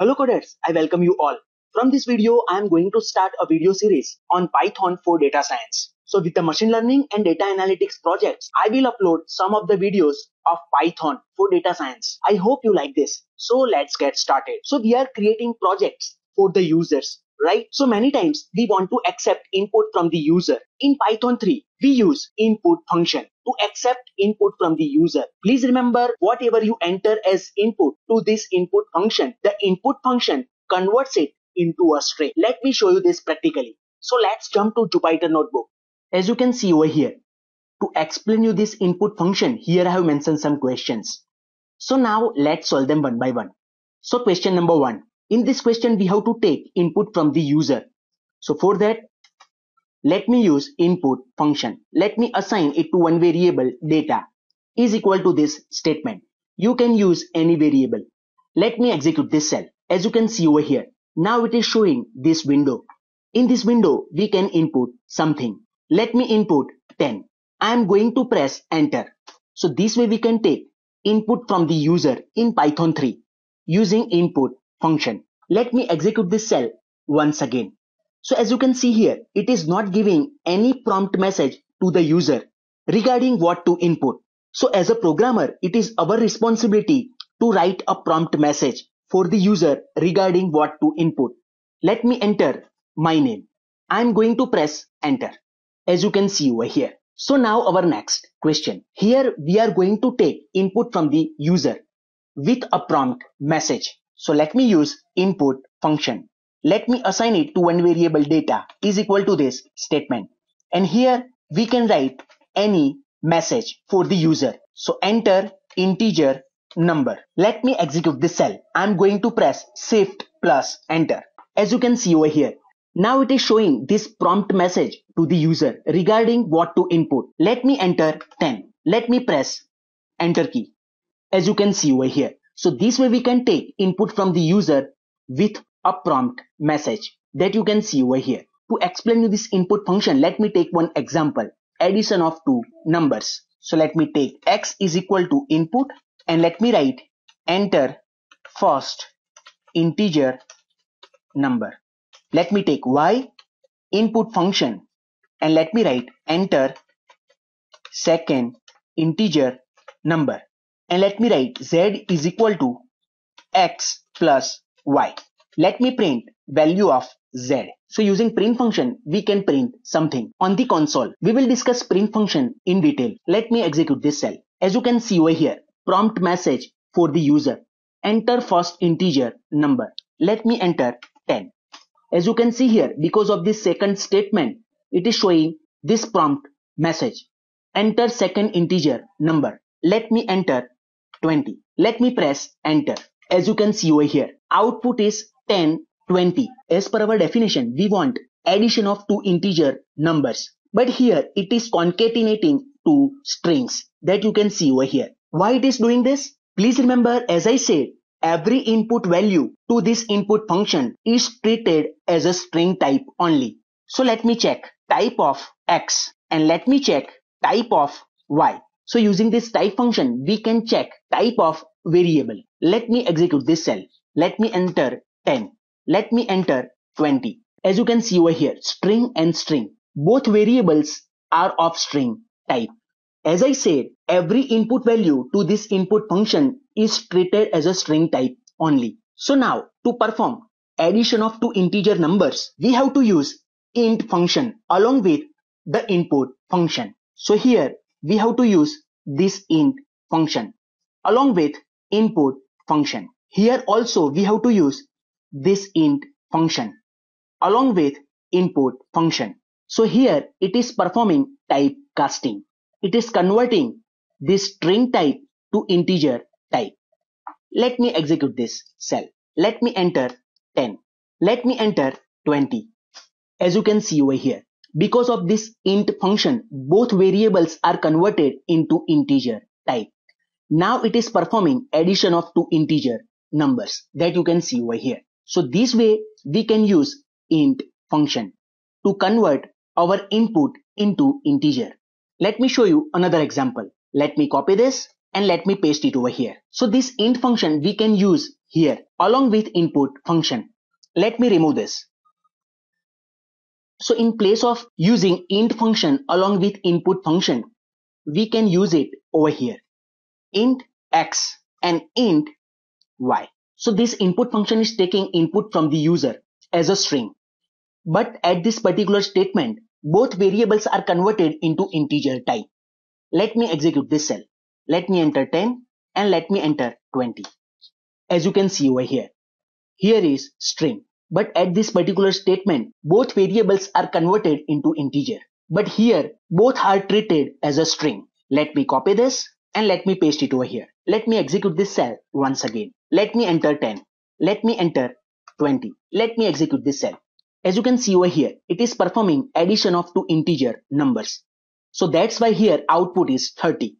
Hello coders, I welcome you all. From this video, I am going to start a video series on Python for data science. So with the machine learning and data analytics projects, I will upload some of the videos of Python for data science. I hope you like this. So let's get started. So we are creating projects for the users, right? So many times we want to accept input from the user. In Python 3, we use input function to accept input from the user. Please remember, whatever you enter as input to this input function, the input function converts it into a string. Let me show you this practically. So let's jump to Jupyter Notebook. As you can see over here, to explain you this input function, here I have mentioned some questions. So now let's solve them one by one. So question number 1. In this question, we have to take input from the user. So for that, let me use input function. Let me assign it to one variable data is equal to this statement. You can use any variable. Let me execute this cell. As you can see over here, now it is showing this window. In this window, we can input something. Let me input 10. I am going to press enter. So this way we can take input from the user in Python 3 using input function. Let me execute this cell once again. So as you can see here, it is not giving any prompt message to the user regarding what to input. So as a programmer, it is our responsibility to write a prompt message for the user regarding what to input. Let me enter my name. I am going to press enter, as you can see over here. So now our next question. Here we are going to take input from the user with a prompt message. So let me use input function. Let me assign it to one variable data is equal to this statement. And here we can write any message for the user. So enter integer number. Let me execute this cell. I'm going to press shift plus enter. As you can see over here, now it is showing this prompt message to the user regarding what to input. Let me enter 10. Let me press enter key. As you can see over here. So this way we can take input from the user with a prompt message that you can see over here. To explain you this input function, let me take one example, addition of two numbers. So let me take x is equal to input and let me write enter first integer number. Let me take y input function and let me write enter second integer number and let me write z is equal to x plus y. Let me print value of z. So using print function, we can print something on the console. We will discuss print function in detail. Let me execute this cell. As you can see over here, prompt message for the user. Enter first integer number. Let me enter 10. As you can see here, because of this second statement, it is showing this prompt message. Enter second integer number. Let me enter 20. Let me press enter. As you can see over here, output is 10, 20. As per our definition, we want addition of two integer numbers. But here it is concatenating two strings that you can see over here. Why it is doing this? Please remember, as I said, every input value to this input function is treated as a string type only. So let me check type of X and let me check type of Y. So using this type function, we can check type of variable. Let me execute this cell. Let me enter 10. Let me enter 20. As you can see over here, string and string. Both variables are of string type. As I said, every input value to this input function is treated as a string type only. So now to perform addition of two integer numbers, we have to use int function along with the input function. So here we have to use this int function along with input function. Here also we have to use this int function along with input function. So here it is performing type casting. It is converting this string type to integer type. Let me execute this cell. Let me enter 10. Let me enter 20. As you can see over here, because of this int function, both variables are converted into integer type. Now it is performing addition of two integer numbers that you can see over here. So this way we can use int function to convert our input into integer. Let me show you another example. Let me copy this and let me paste it over here. So this int function we can use here along with input function. Let me remove this. So in place of using int function along with input function, we can use it over here, int x and int y. So this input function is taking input from the user as a string, but at this particular statement both variables are converted into integer type. Let me execute this cell. Let me enter 10 and let me enter 20. As you can see over here, here is string, but at this particular statement both variables are converted into integer, but here both are treated as a string. Let me copy this and let me paste it over here. Let me execute this cell once again. Let me enter 10. Let me enter 20. Let me execute this cell. As you can see over here, it is performing addition of two integer numbers. So that's why here output is 30,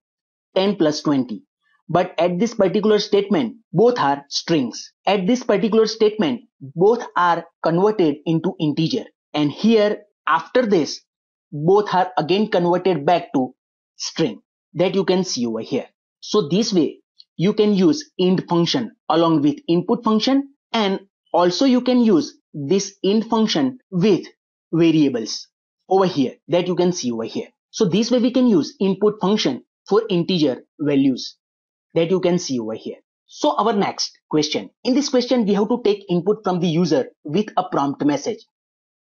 10 plus 20. But at this particular statement, both are strings. At this particular statement, both are converted into integer. And here after this, both are again converted back to string, that you can see over here. So this way you can use int function along with input function, and also you can use this int function with variables over here, that you can see over here. So this way we can use input function for integer values, that you can see over here. So our next question, in this question we have to take input from the user with a prompt message,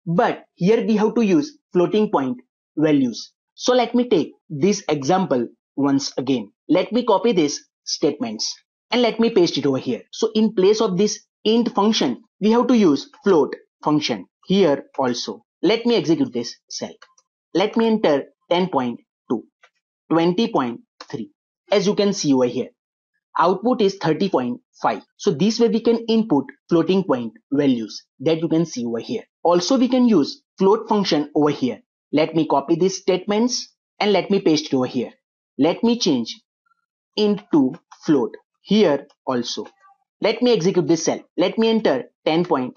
but here we have to use floating point values. So let me take this example once again. Let me copy these statements and let me paste it over here. So in place of this int function, we have to use float function here also. Let me execute this cell. Let me enter 10.2, 20.3. As you can see over here, output is 30.5. So this way we can input floating point values, that you can see over here. Also we can use float function over here. Let me copy these statements and let me paste it over here. Let me change int to float here also. Let me execute this cell. Let me enter 10.2,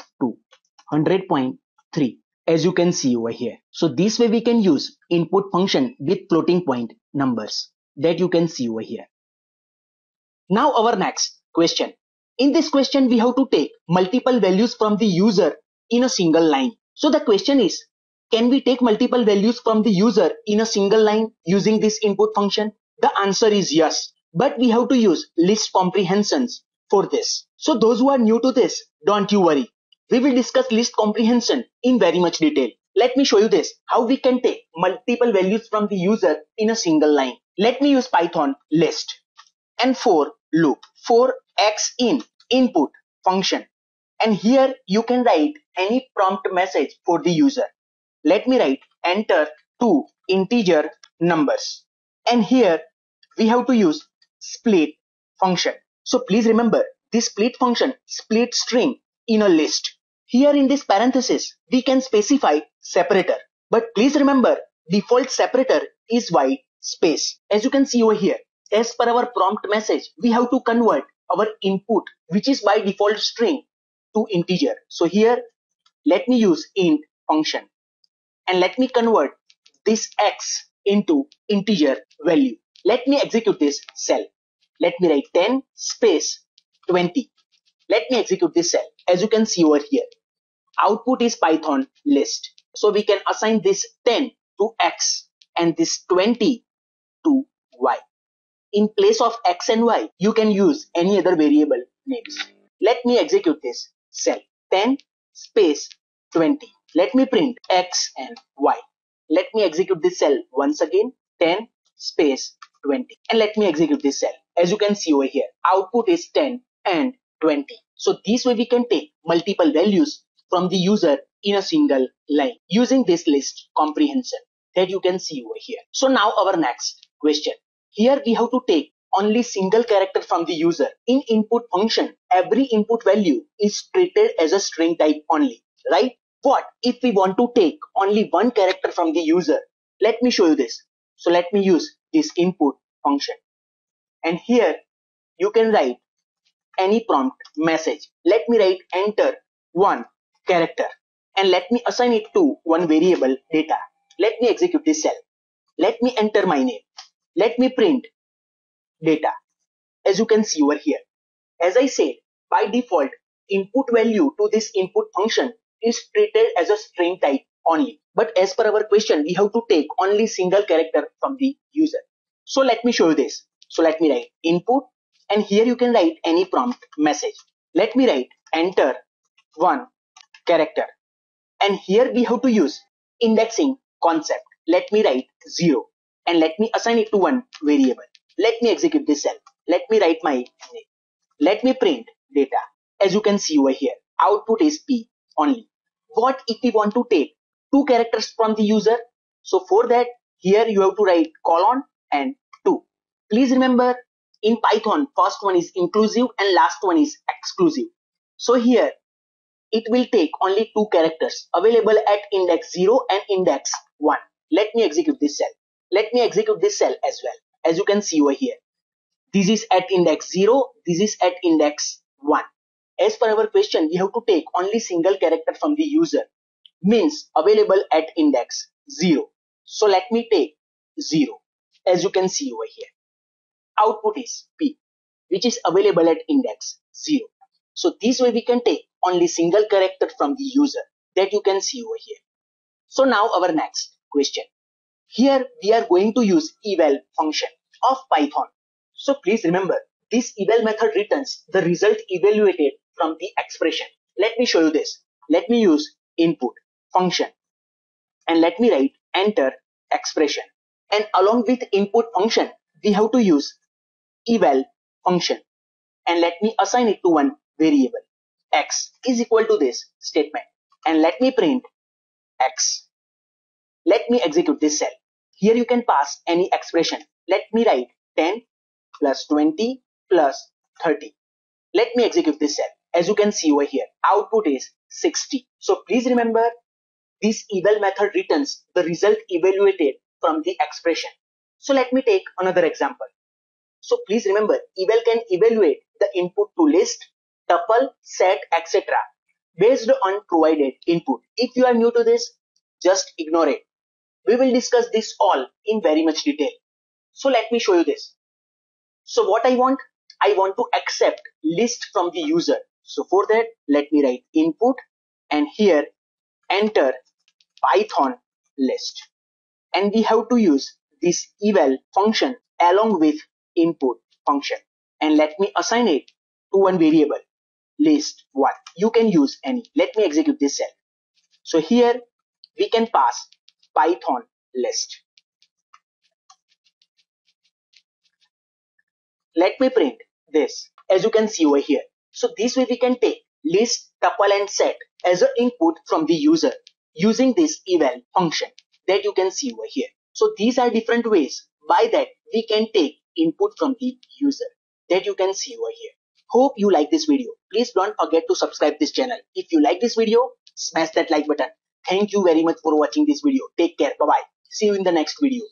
100.3, as you can see over here. So this way we can use input function with floating point numbers, that you can see over here. Now our next question. In this question we have to take multiple values from the user in a single line. So the question is, can we take multiple values from the user in a single line using this input function? The answer is yes, but we have to use list comprehensions for this. So those who are new to this, don't you worry. We will discuss list comprehension in very much detail. Let me show you this, how we can take multiple values from the user in a single line. Let me use Python list and for loop, for x in input function. And here you can write any prompt message for the user. Let me write enter two integer numbers, and here we have to use split function. So please remember this split function, split string in a list. Here in this parenthesis we can specify separator, but please remember default separator is white space. As you can see over here, as per our prompt message we have to convert our input, which is by default string, to integer. So here let me use int function and let me convert this x into integer value. Let me execute this cell. Let me write 10 space 20. Let me execute this cell. As you can see over here, output is Python list. So we can assign this 10 to x and this 20 to y. In place of x and y, you can use any other variable names. Let me execute this cell. 10 space 20. Let me print x and y. Let me execute this cell once again, 10 space 20. And let me execute this cell. As you can see over here, output is 10 and 20. So this way we can take multiple values from the user in a single line using this list comprehension, that you can see over here. So now our next question. Here we have to take only single character from the user. In input function, every input value is treated as a string type only, right? What if we want to take only one character from the user? Let me show you this. So let me use this input function. And here you can write any prompt message. Let me write enter one character and let me assign it to one variable data. Let me execute this cell. Let me enter my name. Let me print data. As you can see over here, as I said, By default, input value to this input function is treated as a string type only. But as per our question, we have to take only single character from the user. So let me show you this. So let me write input, and here you can write any prompt message. Let me write enter one character, and here we have to use indexing concept. Let me write 0 and let me assign it to one variable. Let me execute this cell. Let me write my name. Let me print data. As you can see over here, output is P only. What if we want to take two characters from the user? So for that, here you have to write colon and 2. Please remember, in Python, first one is inclusive and last one is exclusive. So here it will take only two characters available at index 0 and index 1. Let me execute this cell. Let me execute this cell as well. As you can see over here, this is at index 0, this is at index 1. As per our question, we have to take only single character from the user, means available at index 0. So let me take 0. As you can see over here, output is P, which is available at index 0. So this way we can take only single character from the user, that you can see over here. So now our next question. Here we are going to use eval function of Python. So please remember, this eval method returns the result evaluated from the expression. Let me show you this. Let me use input function and let me write enter expression, and along with input function we have to use eval function, and let me assign it to one variable. X is equal to this statement, and let me print X. Let me execute this cell. Here you can pass any expression. Let me write 10 plus 20 plus 30. Let me execute this cell. As you can see over here, output is 60. So please remember, this eval method returns the result evaluated from the expression. So let me take another example. So please remember, eval can evaluate the input to list, tuple, set, etc. based on provided input. If you are new to this, just ignore it. We will discuss this all in very much detail. So let me show you this. So what I want to accept list from the user. So for that, let me write input and here enter Python list. And we have to use this eval function along with input function. And let me assign it to one variable, list 1. You can use any. Let me execute this cell. So here we can pass Python list. Let me print this, as you can see over here. So this way we can take list, tuple and set as an input from the user using this eval function that you can see over here. So these are different ways by that we can take input from the user that you can see over here. Hope you like this video. Please don't forget to subscribe this channel. If you like this video, smash that like button. Thank you very much for watching this video. Take care. Bye bye. See you in the next video.